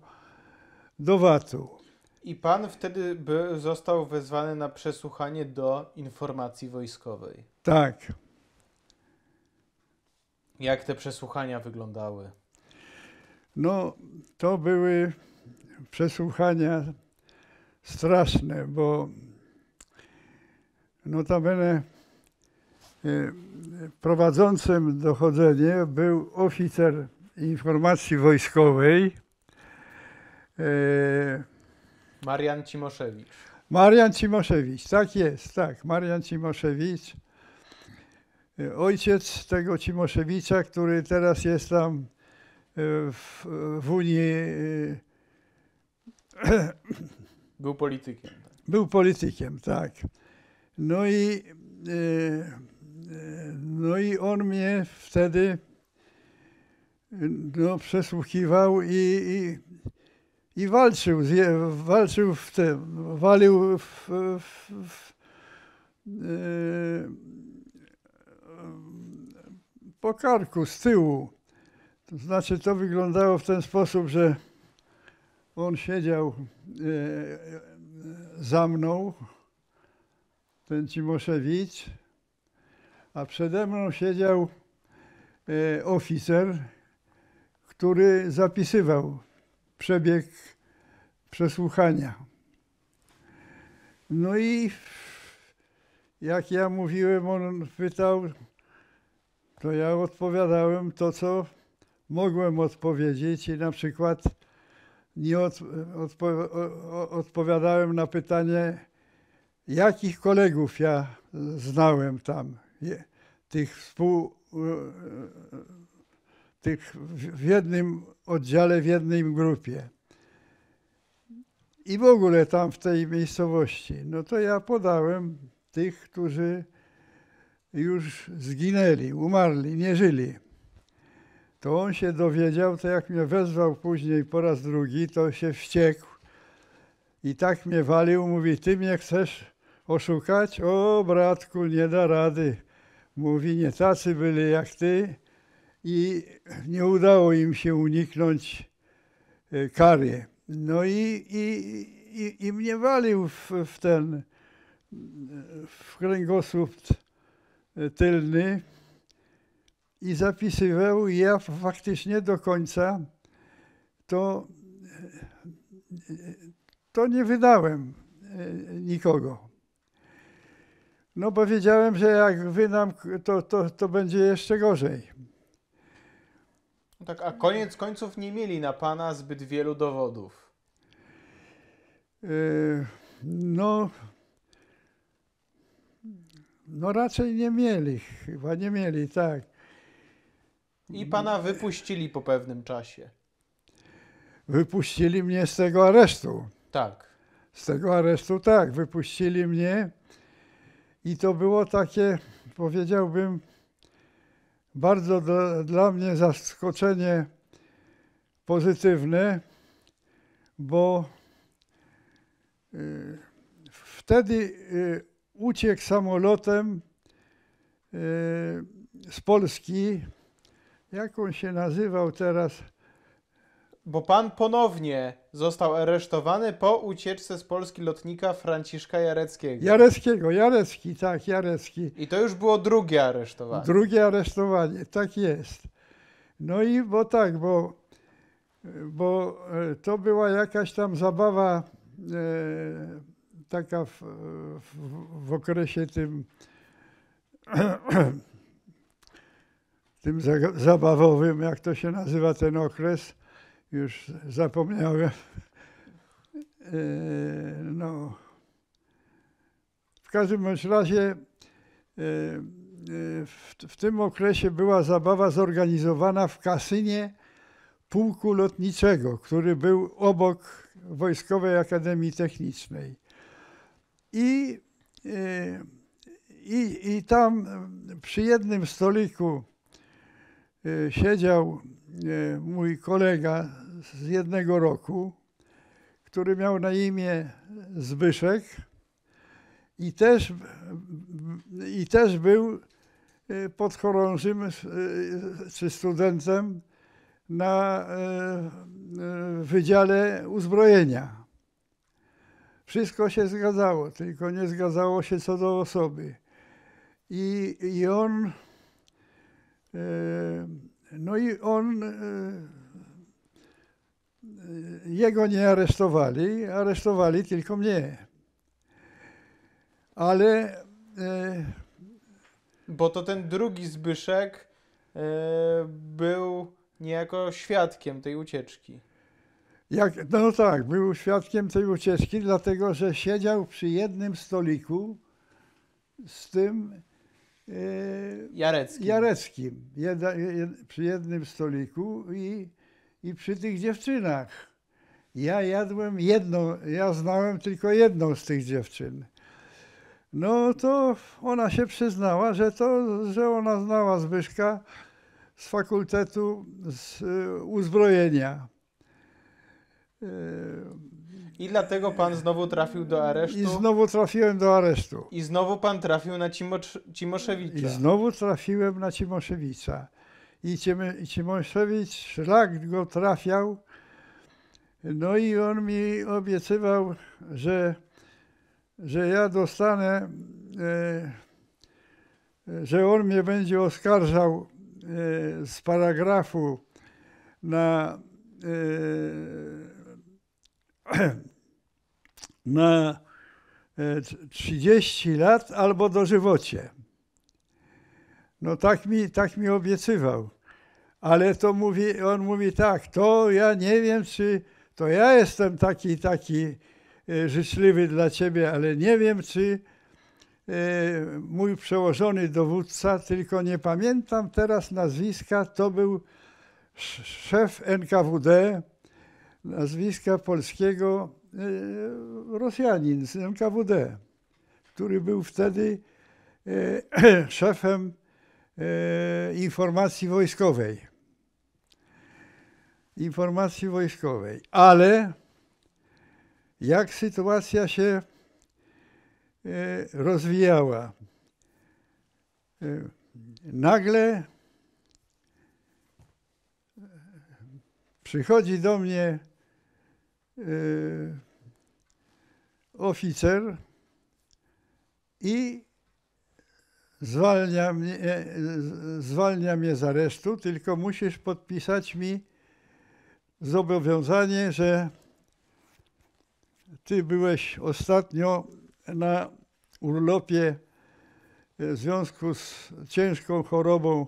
do watu. I pan wtedy by został wezwany na przesłuchanie do informacji wojskowej. Tak. Jak te przesłuchania wyglądały? No, to były przesłuchania straszne, bo notabene prowadzącym dochodzenie był oficer informacji wojskowej Marian Cimoszewicz. Marian Cimoszewicz, tak jest, tak, Marian Cimoszewicz. Ojciec tego Cimoszewicza, który teraz jest tam w, w Unii... Był politykiem. Tak. Był politykiem, tak. No i, no i on mnie wtedy no, przesłuchiwał i, i, i walczył, walczył w tym, walił w, w, w, po karku, z tyłu. To znaczy to wyglądało w ten sposób, że on siedział za mną, ten Cimoszewicz, a przede mną siedział oficer, który zapisywał przebieg przesłuchania. No i jak ja mówiłem, on pytał, to ja odpowiadałem to, co mogłem odpowiedzieć, i na przykład nie od, odpo, o, odpowiadałem na pytanie, jakich kolegów ja znałem tam, je, tych współ, tych w jednym oddziale, w jednej grupie i w ogóle tam w tej miejscowości. No to ja podałem tych, którzy już zginęli, umarli, nie żyli. To on się dowiedział, to jak mnie wezwał później po raz drugi, to się wściekł i tak mnie walił, mówi, ty mnie chcesz oszukać? O bratku, nie da rady. Mówi, nie tacy byli jak ty i nie udało im się uniknąć kary. No i, i, i, i mnie walił w, w ten, w kręgosłup tylny i zapisywał, i ja faktycznie do końca to, to nie wydałem nikogo. No bo wiedziałem, że jak wydam, to, to, to będzie jeszcze gorzej. No tak, a koniec końców nie mieli na pana zbyt wielu dowodów. Yy, no... No raczej nie mieli, chyba nie mieli, tak. I pana wypuścili po pewnym czasie. Wypuścili mnie z tego aresztu. Tak. Z tego aresztu, tak, wypuścili mnie. I to było takie, powiedziałbym, bardzo dla, dla mnie zaskoczenie pozytywne, bo y, wtedy y, uciekł samolotem y, z Polski. Jak on się nazywał teraz? Bo pan ponownie został aresztowany po ucieczce z Polski lotnika Franciszka Jareckiego. Jareckiego, Jarecki, tak, Jarecki. I to już było drugie aresztowanie. Drugie aresztowanie, tak jest. No i bo tak, bo, bo to była jakaś tam zabawa e, taka w, w, w okresie tym, tym zabawowym, jak to się nazywa ten okres. Już zapomniałem. No. W każdym razie w, w tym okresie była zabawa zorganizowana w kasynie pułku lotniczego, który był obok Wojskowej Akademii Technicznej. I, i, i tam przy jednym stoliku siedział mój kolega z jednego roku, który miał na imię Zbyszek i też, i też był podchorążym czy studentem na Wydziale Uzbrojenia. Wszystko się zgadzało, tylko nie zgadzało się co do osoby. I, i on... No i on, jego nie aresztowali, aresztowali tylko mnie. Ale... Bo to ten drugi Zbyszek był niejako świadkiem tej ucieczki. Jak, no tak, był świadkiem tej ucieczki, dlatego że siedział przy jednym stoliku z tym... Jareckim. Jareckim. Jedna, jed, przy jednym stoliku i, i przy tych dziewczynach. Ja jadłem jedną, ja znałem tylko jedną z tych dziewczyn. No to ona się przyznała, że to, że ona znała Zbyszka z fakultetu z uzbrojenia. I dlatego pan znowu trafił do aresztu? I znowu trafiłem do aresztu. I znowu pan trafił na Cimoszewicza? I znowu trafiłem na Cimoszewicza. I Cimoszewicz, szlak go trafiał. No i on mi obiecywał, że, że ja dostanę, e, że on mnie będzie oskarżał e, z paragrafu na... E, na trzydzieści lat albo dożywocie. No tak mi, tak mi obiecywał. Ale to mówi, on mówi tak, to ja nie wiem, czy to ja jestem taki, taki życzliwy dla ciebie, ale nie wiem, czy mój przełożony dowódca, tylko nie pamiętam teraz nazwiska, to był szef N K W D, nazwiska polskiego, Rosjanin z N K W D, który był wtedy szefem informacji wojskowej. Informacji wojskowej. Ale jak sytuacja się rozwijała? Nagle przychodzi do mnie oficer i zwalnia mnie, zwalnia mnie z aresztu, tylko musisz podpisać mi zobowiązanie, że ty byłeś ostatnio na urlopie w związku z ciężką chorobą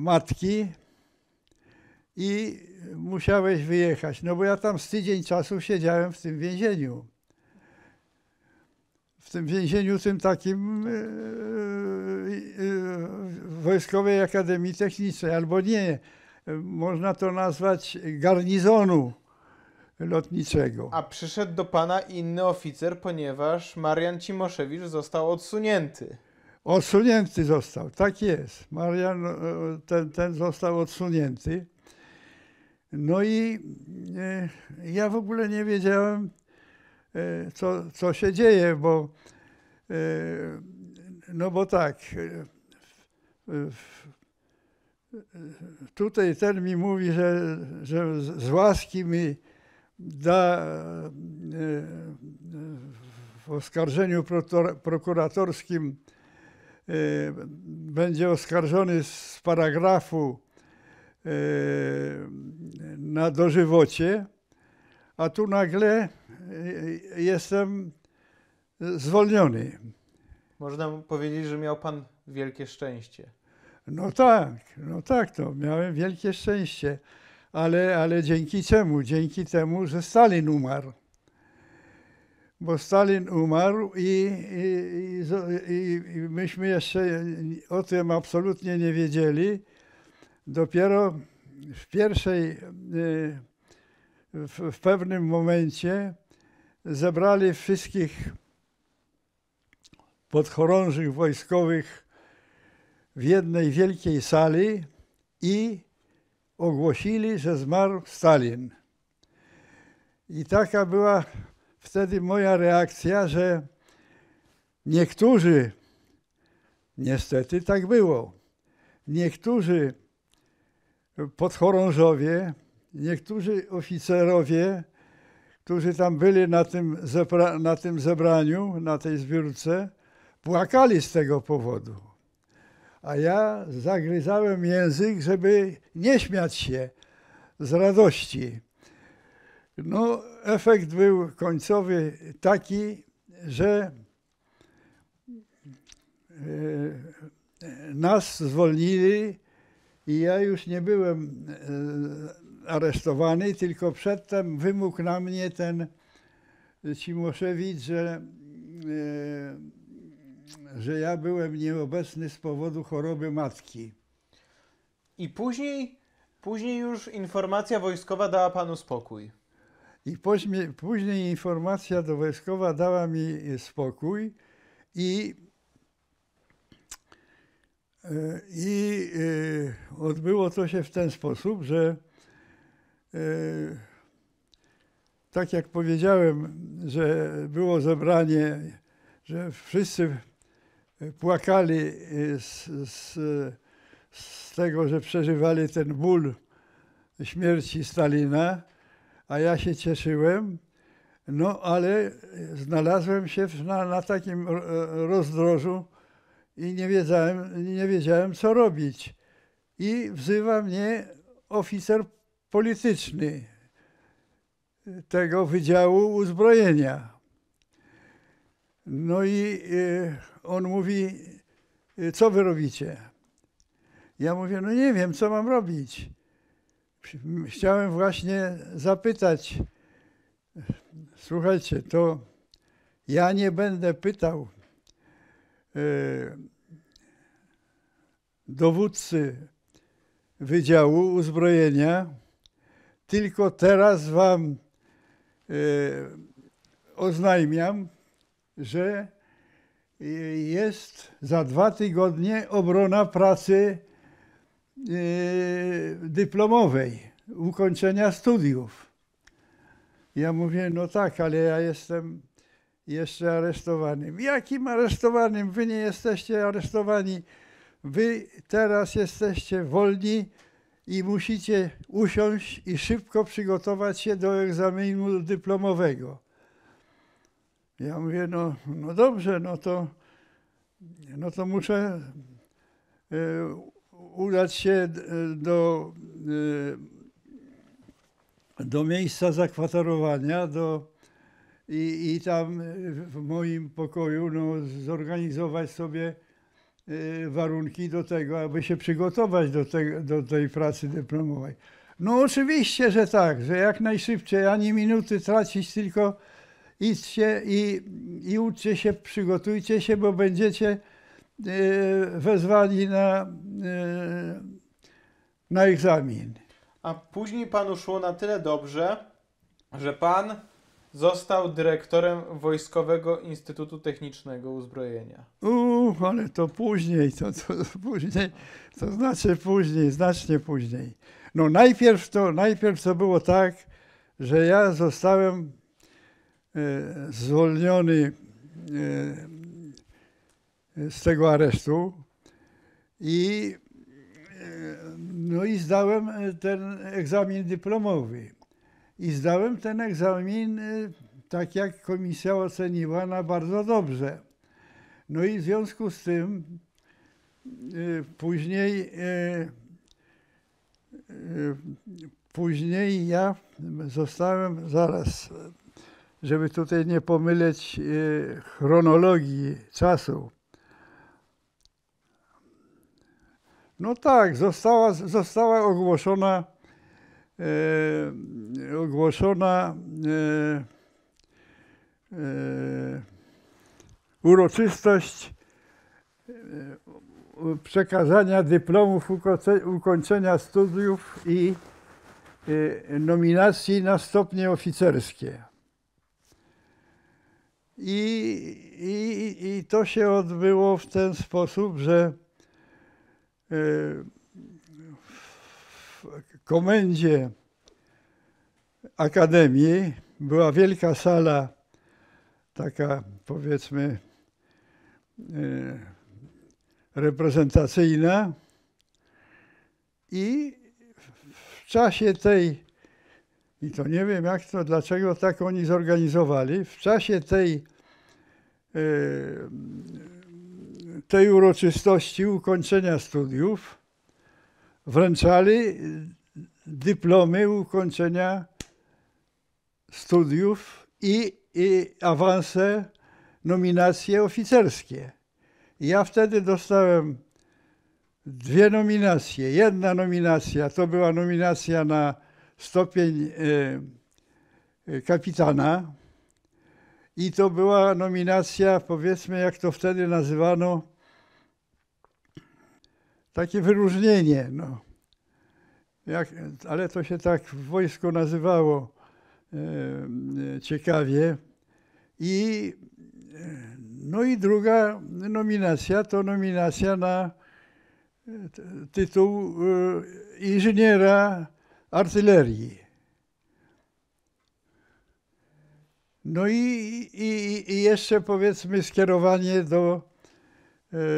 matki i musiałeś wyjechać. No bo ja tam z tydzień czasu siedziałem w tym więzieniu. W tym więzieniu, tym takim yy, yy, Wojskowej Akademii Technicznej, albo nie, można to nazwać garnizonu lotniczego. A przyszedł do pana inny oficer, ponieważ Marian Cimoszewicz został odsunięty. Odsunięty został, tak jest. Marian ten, ten został odsunięty. No i yy, ja w ogóle nie wiedziałem, Co, co się dzieje, bo, no bo tak, tutaj ten mi mówi, że, że z łaski mi da w oskarżeniu prokuratorskim, będzie oskarżony z paragrafu na dożywocie, a tu nagle jestem zwolniony. Można powiedzieć, że miał pan wielkie szczęście. No tak, no tak, to miałem wielkie szczęście, ale, ale dzięki czemu? Dzięki temu, że Stalin umarł. Bo Stalin umarł i, i, i, i myśmy jeszcze o tym absolutnie nie wiedzieli. Dopiero w pierwszej, w, w pewnym momencie zebrali wszystkich podchorążych wojskowych w jednej wielkiej sali i ogłosili, że zmarł Stalin. I taka była wtedy moja reakcja, że niektórzy, niestety tak było, niektórzy podchorążowie, niektórzy oficerowie, którzy tam byli na tym, zebra na tym zebraniu, na tej zbiórce, płakali z tego powodu. A ja zagryzałem język, żeby nie śmiać się z radości. No, efekt był końcowy taki, że nas zwolnili i ja już nie byłem aresztowany, tylko przedtem wymógł na mnie ten Cimoszewicz, że, yy, że ja byłem nieobecny z powodu choroby matki. I później, później już informacja wojskowa dała panu spokój. I później, później informacja do wojskowa dała mi spokój i yy, yy, odbyło to się w ten sposób, że tak jak powiedziałem, że było zebranie, że wszyscy płakali z, z, z tego, że przeżywali ten ból śmierci Stalina, a ja się cieszyłem, no ale znalazłem się na, na takim rozdrożu i nie wiedziałem, nie wiedziałem, co robić. I wzywa mnie oficer polityczny tego Wydziału Uzbrojenia. No i on mówi, co wy robicie? Ja mówię, no nie wiem, co mam robić. Chciałem właśnie zapytać. Słuchajcie, to ja nie będę pytał dowódcy Wydziału Uzbrojenia, tylko teraz wam oznajmiam, że jest za dwa tygodnie obrona pracy dyplomowej, ukończenia studiów. Ja mówię, no tak, ale ja jestem jeszcze aresztowanym. Jakim aresztowanym? Wy nie jesteście aresztowani. Wy teraz jesteście wolni i musicie usiąść i szybko przygotować się do egzaminu dyplomowego. Ja mówię, no, no dobrze, no to, no to muszę y, udać się do, y, do miejsca zakwaterowania do, i, i tam w moim pokoju no, zorganizować sobie y, warunki do tego, aby się przygotować do, te, do tej pracy dyplomowej. No oczywiście, że tak, że jak najszybciej, ani minuty tracić, tylko idźcie i, i uczcie się, przygotujcie się, bo będziecie y, wezwani na, y, na egzamin. A później panu szło na tyle dobrze, że pan został dyrektorem Wojskowego Instytutu Technicznego Uzbrojenia. Uuu, ale to później, to, to, to później, to znaczy później, znacznie później. No najpierw to, najpierw to było tak, że ja zostałem zwolniony z tego aresztu i, no i zdałem ten egzamin dyplomowy. I zdałem ten egzamin, tak jak komisja oceniła, na bardzo dobrze. No i w związku z tym później, później ja zostałem zaraz... żeby tutaj nie pomylić y, chronologii czasu. No tak, została, została ogłoszona, y, ogłoszona y, y, uroczystość y, przekazania dyplomów ukończenia studiów i y, nominacji na stopnie oficerskie. I, i, I to się odbyło w ten sposób, że w komendzie Akademii była wielka sala, taka powiedzmy reprezentacyjna i w czasie tej I to nie wiem, jak to, dlaczego tak oni zorganizowali. W czasie tej, tej uroczystości ukończenia studiów wręczali dyplomy ukończenia studiów i, i awanse, nominacje oficerskie. Ja wtedy dostałem dwie nominacje. Jedna nominacja to była nominacja na stopień y, kapitana i to była nominacja, powiedzmy, jak to wtedy nazywano, takie wyróżnienie, no. Jak, ale to się tak w wojsku nazywało y, ciekawie. I, no i druga nominacja to nominacja na tytuł y, inżyniera artylerii. No i, i, i jeszcze, powiedzmy, skierowanie do, yy,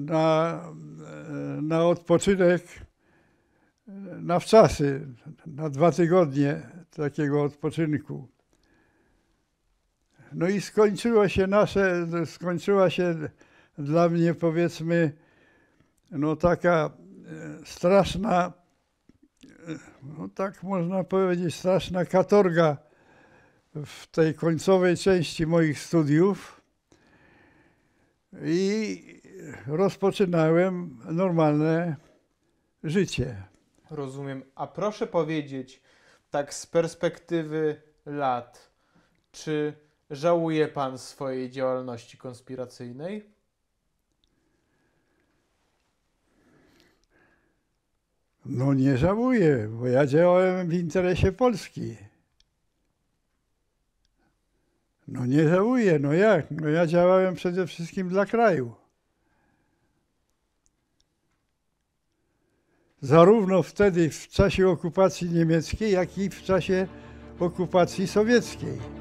na, na odpoczynek, na wczasy, na dwa tygodnie takiego odpoczynku. No i skończyło się nasze, skończyła się dla mnie, powiedzmy, no taka straszna, no tak można powiedzieć, straszna katorga w tej końcowej części moich studiów i rozpoczynałem normalne życie. Rozumiem. A proszę powiedzieć, tak z perspektywy lat, czy żałuje pan swojej działalności konspiracyjnej? No nie żałuję, bo ja działałem w interesie Polski. No nie żałuję, no jak? No ja działałem przede wszystkim dla kraju. Zarówno wtedy w czasie okupacji niemieckiej, jak i w czasie okupacji sowieckiej.